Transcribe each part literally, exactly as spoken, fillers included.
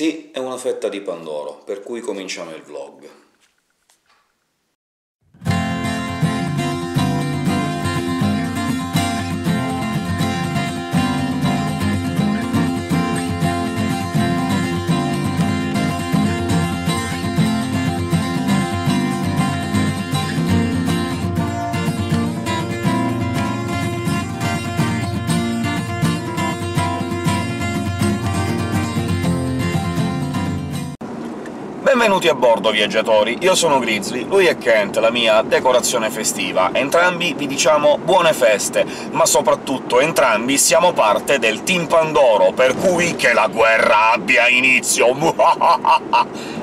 Sì, è una fetta di Pandoro, per cui cominciamo il vlog. Benvenuti a bordo, viaggiatori! Io sono Grizzly, lui è Kent, la mia decorazione festiva. Entrambi vi diciamo buone feste, ma soprattutto entrambi siamo parte del Team Pandoro, per cui che la guerra abbia inizio!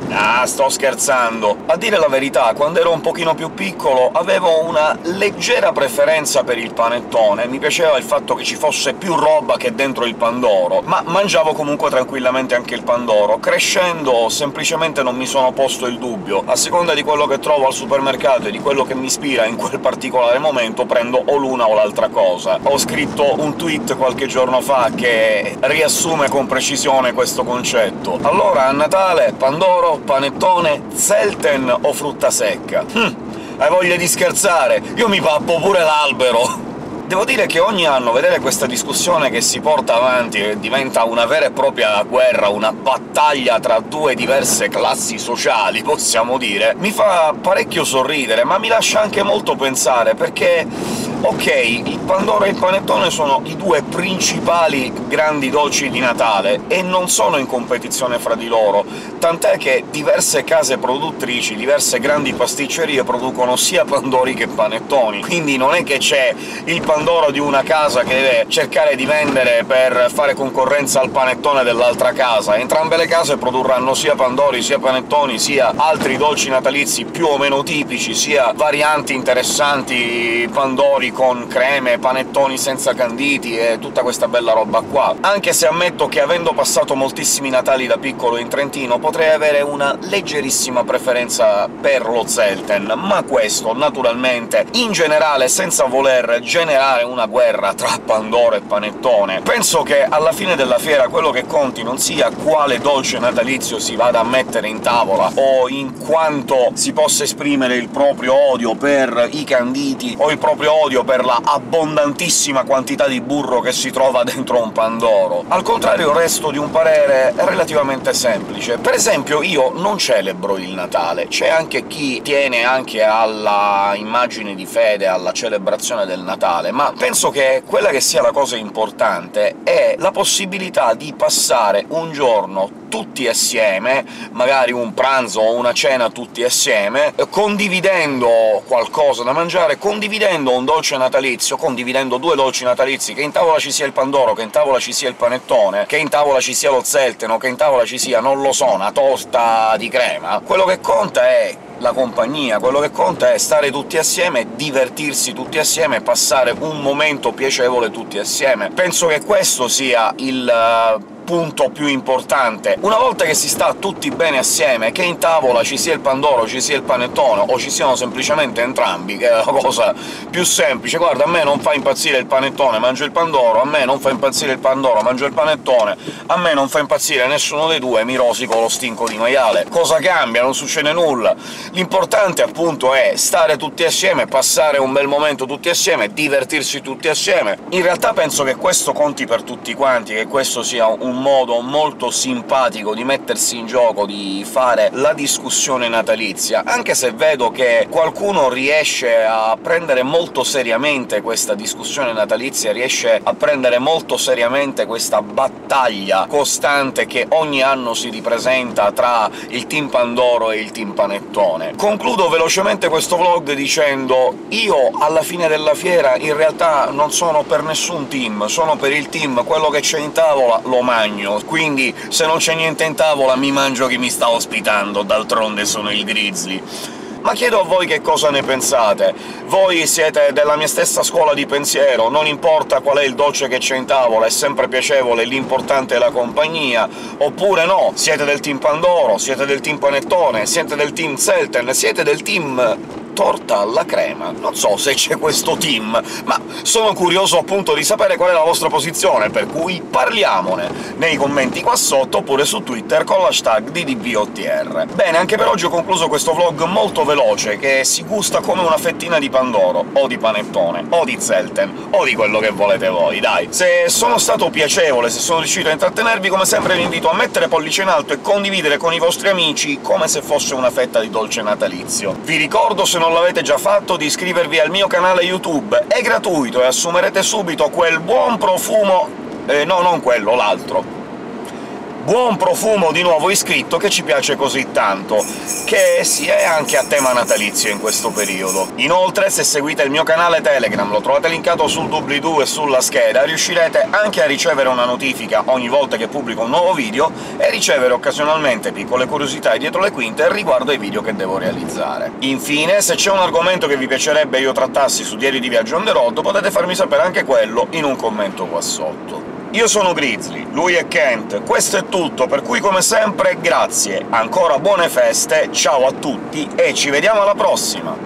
Ah, sto scherzando! A dire la verità, quando ero un pochino più piccolo avevo una leggera preferenza per il panettone, mi piaceva il fatto che ci fosse più roba che dentro il Pandoro, ma mangiavo comunque tranquillamente anche il Pandoro. Crescendo semplicemente non mi Mi sono posto il dubbio. A seconda di quello che trovo al supermercato e di quello che mi ispira in quel particolare momento, prendo o l'una o l'altra cosa. Ho scritto un tweet qualche giorno fa che riassume con precisione questo concetto. Allora, a Natale, Pandoro, panettone, Zelten o frutta secca? Hm, hai voglia di scherzare? Io mi pappo pure l'albero! Devo dire che ogni anno vedere questa discussione che si porta avanti e diventa una vera e propria guerra, una battaglia tra due diverse classi sociali, possiamo dire, mi fa parecchio sorridere, ma mi lascia anche molto pensare, perché ok, il Pandoro e il panettone sono i due principali grandi dolci di Natale, e non sono in competizione fra di loro, tant'è che diverse case produttrici, diverse grandi pasticcerie producono sia pandori che panettoni, quindi non è che c'è il Pandoro Pandoro di una casa che deve cercare di vendere per fare concorrenza al panettone dell'altra casa. Entrambe le case produrranno sia pandori, sia panettoni, sia altri dolci natalizi più o meno tipici, sia varianti interessanti, pandori con creme, panettoni senza canditi e tutta questa bella roba qua. Anche se ammetto che, avendo passato moltissimi Natali da piccolo in Trentino, potrei avere una leggerissima preferenza per lo Zelten, ma questo, naturalmente, in generale, senza voler generare una guerra tra Pandoro e panettone. Penso che alla fine della fiera quello che conti non sia quale dolce natalizio si vada a mettere in tavola, o in quanto si possa esprimere il proprio odio per i canditi, o il proprio odio per la abbondantissima quantità di burro che si trova dentro un Pandoro. Al contrario, resto di un parere relativamente semplice. Per esempio, io non celebro il Natale. C'è anche chi tiene anche alla immagine di fede, alla celebrazione del Natale, ma penso che quella che sia la cosa importante è la possibilità di passare un giorno tutti assieme, magari un pranzo o una cena tutti assieme, condividendo qualcosa da mangiare, condividendo un dolce natalizio, condividendo due dolci natalizi, che in tavola ci sia il Pandoro, che in tavola ci sia il panettone, che in tavola ci sia lo Zelteno, che in tavola ci sia, non lo so, una tosta di crema. Quello che conta è la compagnia, quello che conta è stare tutti assieme, divertirsi tutti assieme, passare un momento piacevole tutti assieme. Penso che questo sia il uh, punto più importante. Una volta che si sta tutti bene assieme, che in tavola ci sia il Pandoro, ci sia il panettone, o ci siano semplicemente entrambi, che è la cosa più semplice. Guarda, a me non fa impazzire il panettone, mangio il Pandoro, a me non fa impazzire il Pandoro, mangio il panettone, a me non fa impazzire nessuno dei due, mi rosico lo stinco di maiale. Cosa cambia? Non succede nulla! L'importante, appunto, è stare tutti assieme, passare un bel momento tutti assieme, divertirsi tutti assieme. In realtà penso che questo conti per tutti quanti, che questo sia un modo molto simpatico di mettersi in gioco, di fare la discussione natalizia, anche se vedo che qualcuno riesce a prendere molto seriamente questa discussione natalizia, riesce a prendere molto seriamente questa battaglia costante che ogni anno si ripresenta tra il Team Pandoro e il Team Panettone. Concludo velocemente questo vlog dicendo: io alla fine della fiera in realtà non sono per nessun team, sono per il team, quello che c'è in tavola lo mangio. Quindi se non c'è niente in tavola mi mangio chi mi sta ospitando, d'altronde sono il Grizzly. Ma chiedo a voi che cosa ne pensate. Voi siete della mia stessa scuola di pensiero, non importa qual è il dolce che c'è in tavola, è sempre piacevole, l'importante è la compagnia, oppure no, siete del Team Pandoro, siete del Team Panettone, siete del Team Zelten, siete del Team... torta alla crema. Non so se c'è questo team, ma sono curioso appunto di sapere qual è la vostra posizione, per cui parliamone nei commenti qua sotto, oppure su Twitter con l'hashtag DdVotr. Bene, anche per oggi ho concluso questo vlog molto veloce, che si gusta come una fettina di Pandoro, o di Panettone, o di Zelten, o di quello che volete voi, dai! Se sono stato piacevole, se sono riuscito a intrattenervi, come sempre vi invito a mettere pollice in alto e condividere con i vostri amici come se fosse una fetta di dolce natalizio. Vi ricordo, se non l'avete già fatto, di iscrivervi al mio canale YouTube, è gratuito e assumerete subito quel buon profumo... Eh, no, non quello, l'altro! Buon profumo di nuovo iscritto che ci piace così tanto, che sia anche a tema natalizio in questo periodo. Inoltre, se seguite il mio canale Telegram, lo trovate linkato sul doobly-doo e sulla scheda, riuscirete anche a ricevere una notifica ogni volta che pubblico un nuovo video e ricevere occasionalmente piccole curiosità dietro le quinte riguardo ai video che devo realizzare. Infine, se c'è un argomento che vi piacerebbe io trattassi su Diario di Viaggio on the road, potete farmi sapere anche quello in un commento qua sotto. Io sono Grizzly, lui è Kent, questo è tutto, per cui come sempre grazie, ancora buone feste, ciao a tutti e ci vediamo alla prossima!